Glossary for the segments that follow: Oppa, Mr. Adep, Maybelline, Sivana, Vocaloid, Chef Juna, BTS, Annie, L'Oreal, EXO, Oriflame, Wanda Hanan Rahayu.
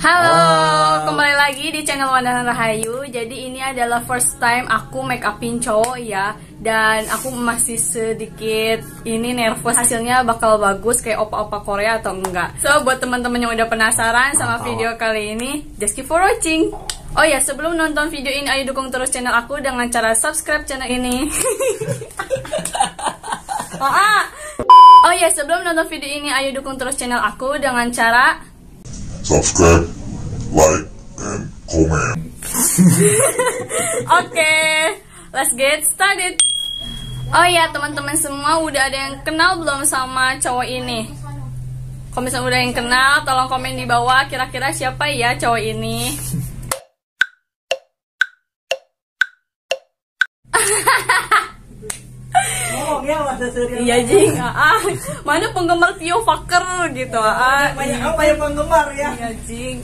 Halo, kembali lagi di channel Wanda Hanan Rahayu. Jadi ini adalah first time aku make upin cowok ya. Dan aku masih sedikit ini nervous, hasilnya bakal bagus kayak opa-opa Korea atau enggak. So, buat teman-teman yang udah penasaran sama video kali ini, just keep for watching. Oh ya, sebelum nonton video ini, ayo dukung terus channel aku dengan cara subscribe channel ini. Subscribe, like, and comment. Okay, let's get started. Oh ya, teman-teman semua udah ada yang kenal belum sama cowok ini? Kalau misalnya udah yang kenal, tolong komen di bawah kira-kira siapa ya cowok ini. Iya jing, mana penggemar Tio Faker gitu, banyak penggemar ya. Iya jing.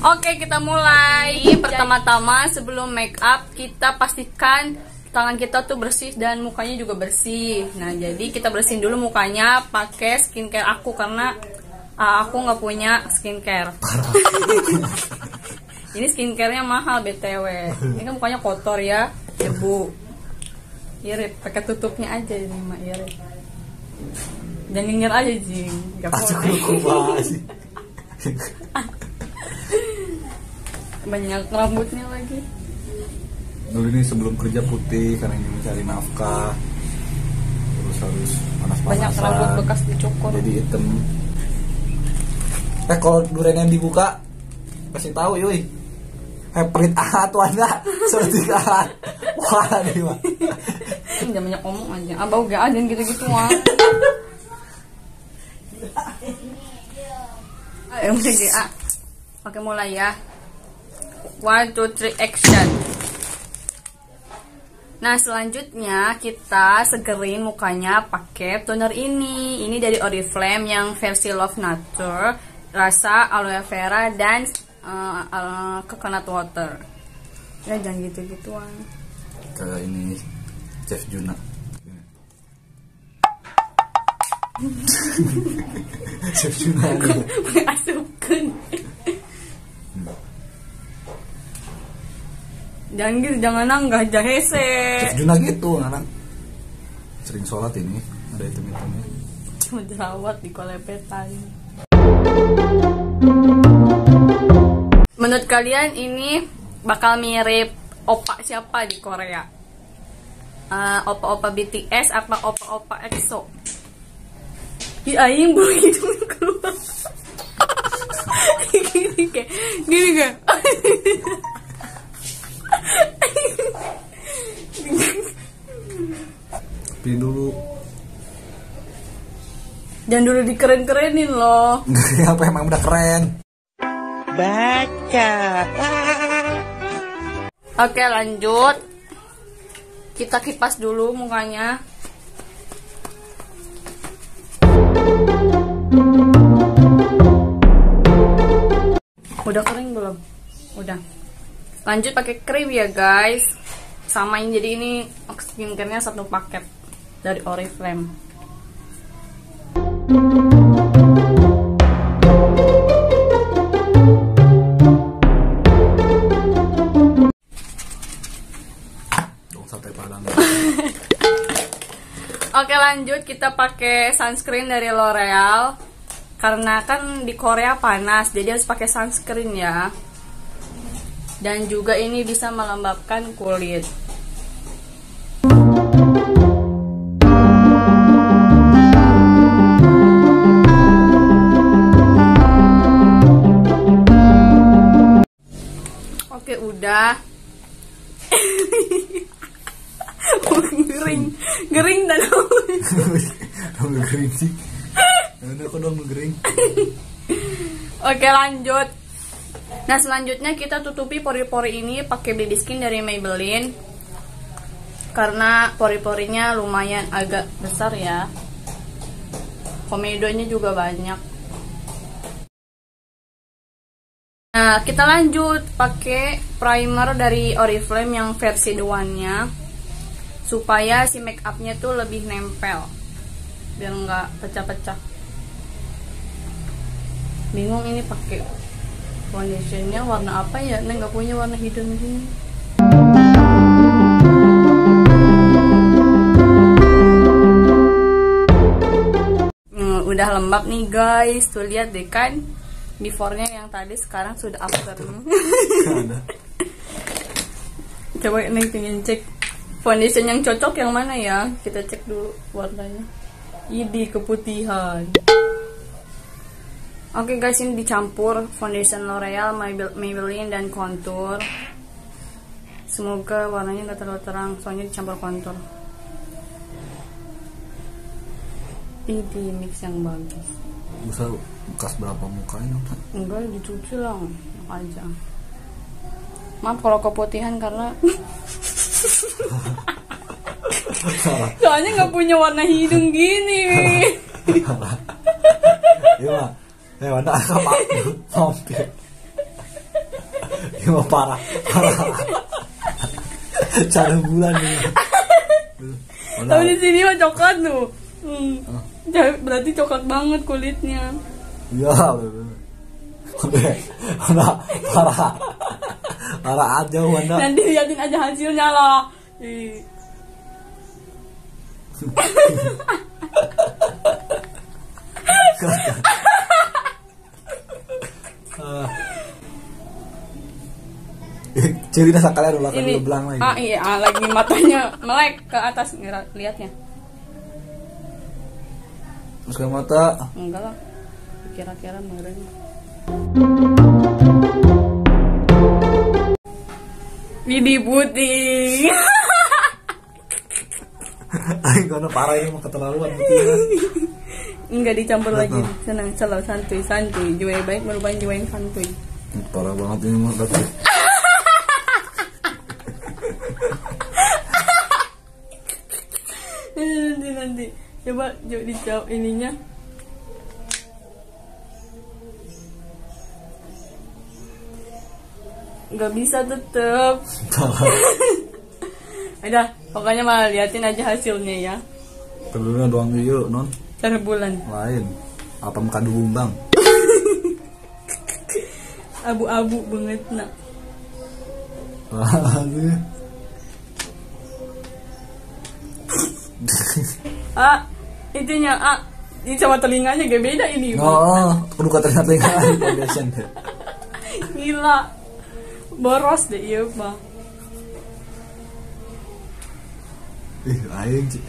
Oke, kita mulai. Pertama-tama sebelum make up kita pastikan tangan kita tuh bersih dan mukanya juga bersih. Nah, jadi kita bersihin dulu mukanya pakai skincare aku karena aku nggak punya skincare. Ini skincarenya mahal btw. Ini kan mukanya kotor ya, debu. Irit, pakai tutupnya aja ini mak irit. Jangan nyengir aja jing. Gak boleh. Banyak rambutnya lagi. Dulu ini sebelum kerja putih karena ingin mencari nafkah. Terus harus panas-panasan. Banyak rambut bekas dicukur. Jadi hitam. Kalau duriannya dibuka, pasti tahu yoi. Perit ahat Wanda, seperti ahat. Wah, nih mak. Jangan banyak omong aja, abah gak ada gitu-gitu wah. Ayo mulai, pakai mulai ya. 1, 2, 3, action. Nah selanjutnya kita segerin mukanya pakai toner ini. Ini dari Oriflame yang versi Love Nature, rasa aloe vera dan coconut water. Ya jangan gitu-gituan. Kayak ini Chef Juna. Chef Juna. Masukkan. Jangan gitu, jangan enggak jahese. Chef Juna gitu anak. Sering sholat ini, ada item-itemnya. Cuma jerawat di kolepetan. Menurut kalian ini bakal mirip opa siapa di Korea? Opa-opa BTS apa opa-opa EXO? Iya, aing bulu hidung keluar. Gini gak? Tapi dulu. Jangan dulu dikeren-kerenin loh. Apa emang udah keren? Baca. Oke, lanjut. Kita kipas dulu mukanya. Udah kering belum? Udah. Lanjut pakai krim ya, guys. Samain, jadi ini skincare-nya satu paket dari Oriflame. Oke, lanjut kita pakai sunscreen dari L'Oreal karena kan di Korea panas jadi harus pakai sunscreen ya, dan juga ini bisa melembabkan kulit. Oke, udah. Gering dan rambut gering sih. Oke, lanjut. Nah selanjutnya kita tutupi pori-pori ini pakai BB Skin dari Maybelline karena pori-porinya lumayan agak besar ya. Komedonya juga banyak. Nah kita lanjut pakai primer dari Oriflame yang versi 1-nya. supaya si make upnya tuh lebih nempel, biar nggak pecah-pecah. Bingung ini pakai foundationnya warna apa ya, Neng nggak punya warna hidung gini. Udah lembab nih guys, tuh lihat deh kan before-nya yang tadi, sekarang sudah after-nya. Coba Neng pengen cek foundation yang cocok yang mana ya, kita cek dulu warnanya. Ini keputihan. Oke guys, ini dicampur foundation L'Oreal, Maybelline dan contour. Semoga warnanya nggak terlalu terang, soalnya dicampur contour. Ini mix yang bagus. Bisa bekas berapa mukanya? Enggak, dicuci lah aja. Maaf kalau keputihan karena soalnya nggak punya warna hidung gini. Iya, eh warna apa? Hampir. Iya parah, parah. Cara bulan nih. Tapi di sini mah coklat tuh. Berarti coklat banget kulitnya. Iya, bener. Parah, parah aja Wanda. Nanti liatin aja hasilnya loh. Ciri dasar kalian udah kalian belang lagi. Ah iya, lagi matanya melek ke atas liatnya. Masuk mata? Enggak lah, kira-kira meren. Widih putih. Ayo karena parah ini mau keterlaluan putihnya. Enggak dicampur lagi, senang selalu santuy, santuy. Jiwa yang baik merupakan jiwa yang santuy. Parah banget ini mas. Nanti. Coba dicau ininya. Nggak bisa tetep. Udah, pokoknya malah liatin aja hasilnya ya. Kedulunya doang yuk, non. Cara bulan. Lain. Apa makan bumbang? Abu-abu banget nak. Ah. Intinya, ini sama telinganya gak beda ini. Oh, perlu ke telinga foundation. Gila. Boros deh, iya bang. Ih, aing sih.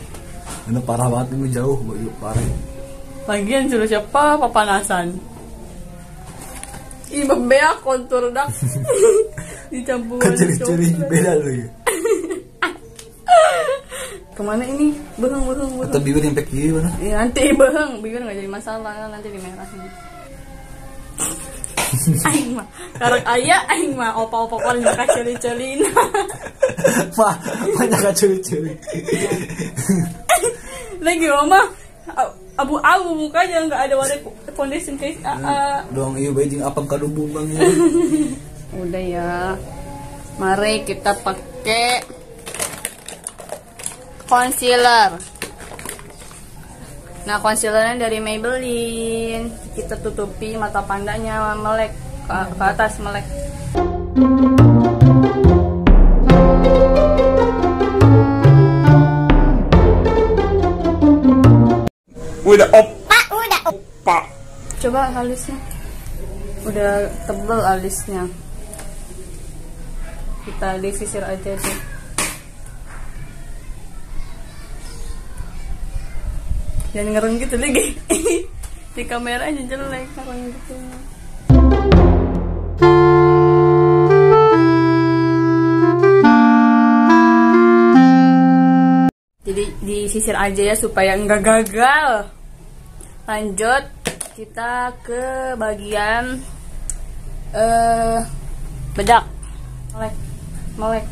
Ini parah banget, ini jauh, parah. Lagian suruh siapa, papanasan. Ih, bebeak kontur dah. Dicampur. Ciri-ciri beda loh ya. Kemana ini? Beheng. Atau bibir impek gini mana? Ya, nanti beheng, bibir gak jadi masalah, nanti dimerahin. Aing mah, karek ayah aing mah, opa-opa-opa nyaka celi-celin. Mah nyaka celi-celin. Lagi mah, abu-abu mukanya gak ada warna foundation kayak doang iya bajing apang kadubung bang. Udah ya, mari kita pakai concealer. Nah, concealernya dari Maybelline. Kita tutupi mata pandanya melek ke atas melek. Udah opa. Coba alisnya. Udah tebel alisnya. Kita disisir aja deh. Jangan ngereng gitu lagi. Di kamera aja jelek ngereng gitu. Jadi disisir aja ya supaya nggak gagal. Lanjut kita ke bagian bedak. Melek.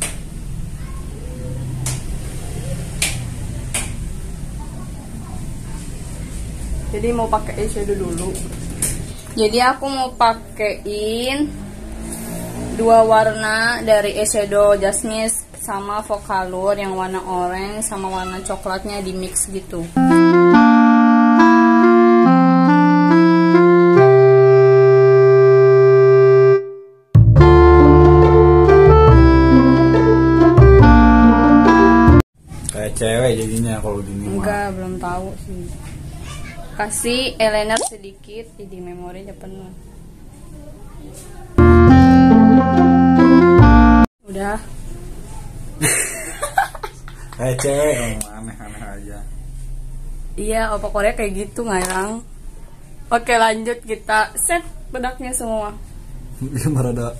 Jadi mau pakai eyeshadow dulu. Jadi aku mau pakein dua warna dari eyeshadow Jasmine sama Vocaloid yang warna oranye sama warna coklatnya di mix gitu. Kayak cewek jadinya kalau gini. Enggak, belum tahu sih. Kasih eyeliner sedikit, jadi memori udah penuh. Udah. Kayak cewek ngomong aneh-aneh aja. Iya, opa Korea kayak gitu ngayang. Oke, lanjut kita set bedaknya semua. Ini merada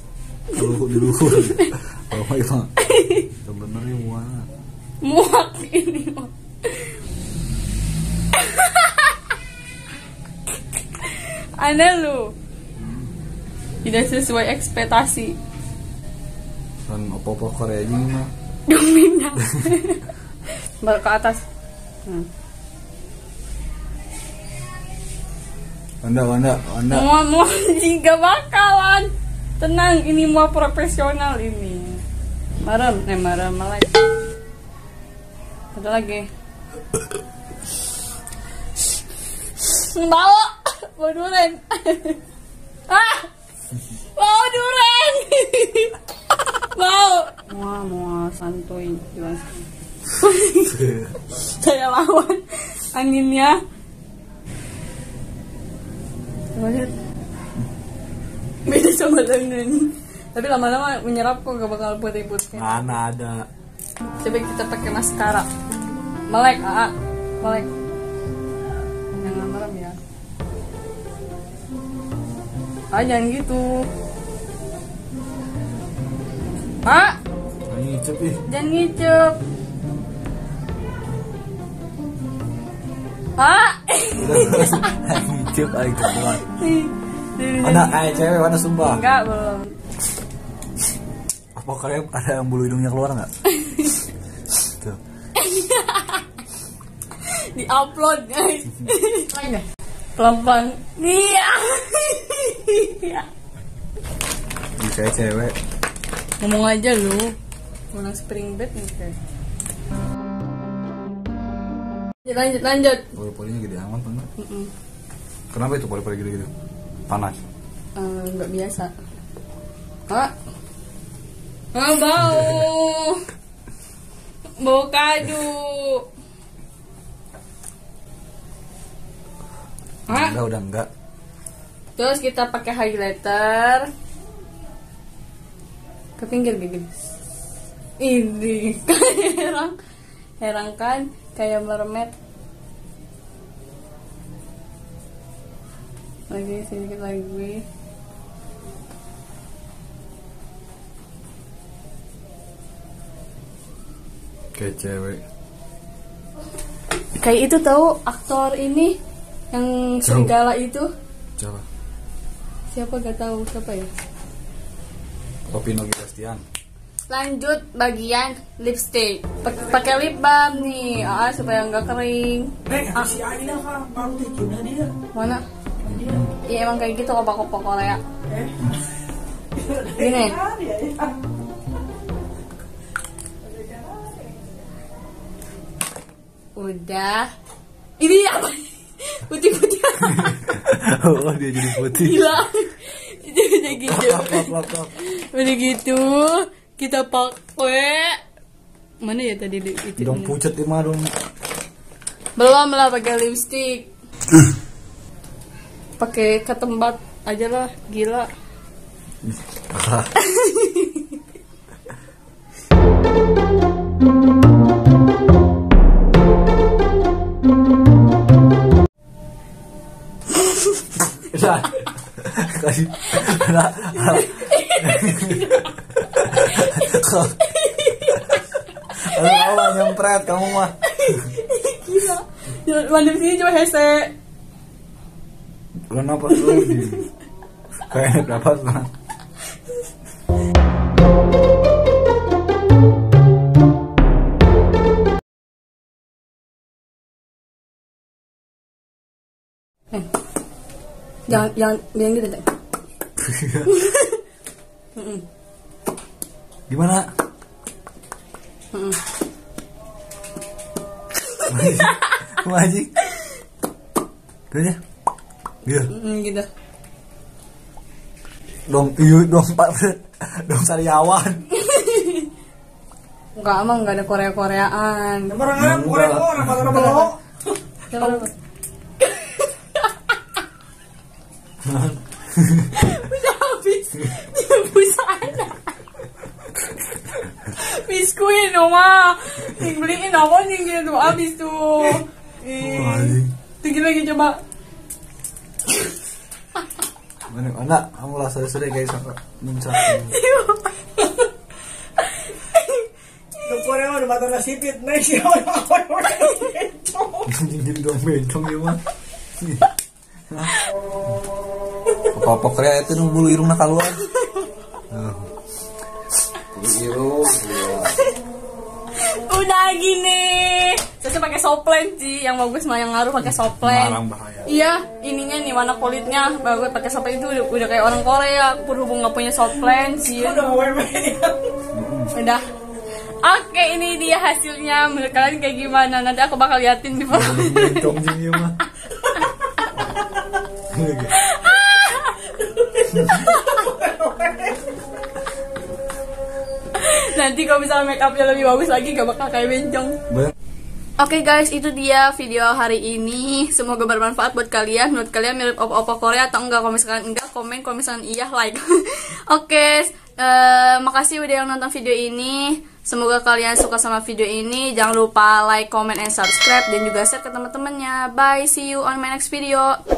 di luhur. Kalau mau itu sebenarnya muak. Muak ini. Aneh lu. Tidak sesuai ekspektasi. Dan opo-opo Korea ini mah dominan. Baru ke atas. Wanda. Mau juga bakalan. Tenang, ini mau profesional ini. Marem malah. Ada lagi. Mau durian. Mau durian. Mau santuy jelas. Saya lawan anginnya. Coba lihat. Beda sama dengan. Tapi lama-lama menyerap kok, gak bakal putih-putih. Mana ada. Coba kita pakai maskara. Melek, Aa. Melek. Jangan merem ya. Ah, jangan gitu. Ah, jangan ngicep. Ah, ngicep aja. Mana cewek, mana sumpah? Enggak, belum. Apa kalian ada yang bulu hidungnya keluar nggak? Tuh. Di-upload guys. Pelan-pelan. Iya. Ini kayak cewek. Ngomong aja lu, warna spring bed nih guys. Lanjut. Poli-polinya gede amat bener. Kenapa itu poli-poli gede-gede? Panas? Nggak biasa. Kak? Bau kadu. Udah enggak. Terus kita pakai highlighter. Ke pinggir gini. Ini herang kan kayak mermaid. Lagi sedikit lagi. Kayak cewek. Kayak itu tahu aktor ini yang serigala itu. Coba. Siapa gak tahu siapa ya? Opino Gilastian. Lanjut bagian lipstick. Pakai lip balm nih, supaya nggak kering. Si Adila kan pantai juga dia. Mana? Iya emang kayak gitu opak-opak Korea. Ini. Udah. Ini apa? Putih-putih. Oh dia jadi putih. Gila. Udah gitu kita pakai mana ya tadi itu dong pucat emang dong belum lah pakai lipstick pakai ke tempat aja lah gila. Kalau nyempret kamu mah. Gila. Mandi sini cuma hese. Kenapa lu di? Kayak dapat mah. Jangan gitu deh. Gimana? Wajik. Gitu. Gitu. Gitu. Dong, iya dong, Pak. Dong sariawan. Enggak, emang enggak ada Korea-koreaan. Orang-orang Korea-korea, orang-orang. Udah habis. Dia busana. Biskuit dong, Ma. Dibeliin apa nih gitu, habis tuh. Tinggi lagi coba. Anak, kamu lah sore-sore guys sampai muncul. Korea udah mata nasi pit, next ya orang-orang bencong. Jadi dong bencong ya mah. Apa-apa Korea itu nung bulu irungnya keluar. Bulu irung. Udah gini. Saya pakai soplen sih, yang bagus mah yang ngaruh pakai soplen. Iya, ininya nih warna kulitnya bagus pakai soplen itu udah kayak orang Korea. Berhubung nggak punya soplen sih. Udah mau udah. Oke, ini dia hasilnya. Menurut kalian kayak gimana? Nanti aku bakal liatin di bawah. Nanti kalau misalnya make upnya lebih bagus lagi gak bakal kayak bencong. Oke guys, itu dia video hari ini. Semoga bermanfaat buat kalian. Menurut kalian mirip opo-opo Korea atau enggak? Kalau misalkan enggak, komen. Kalau misalkan iya, like. Oke, makasih udah yang nonton video ini. Semoga kalian suka sama video ini. Jangan lupa like, comment, and subscribe. Dan juga share ke teman-temannya. Bye, see you on my next video.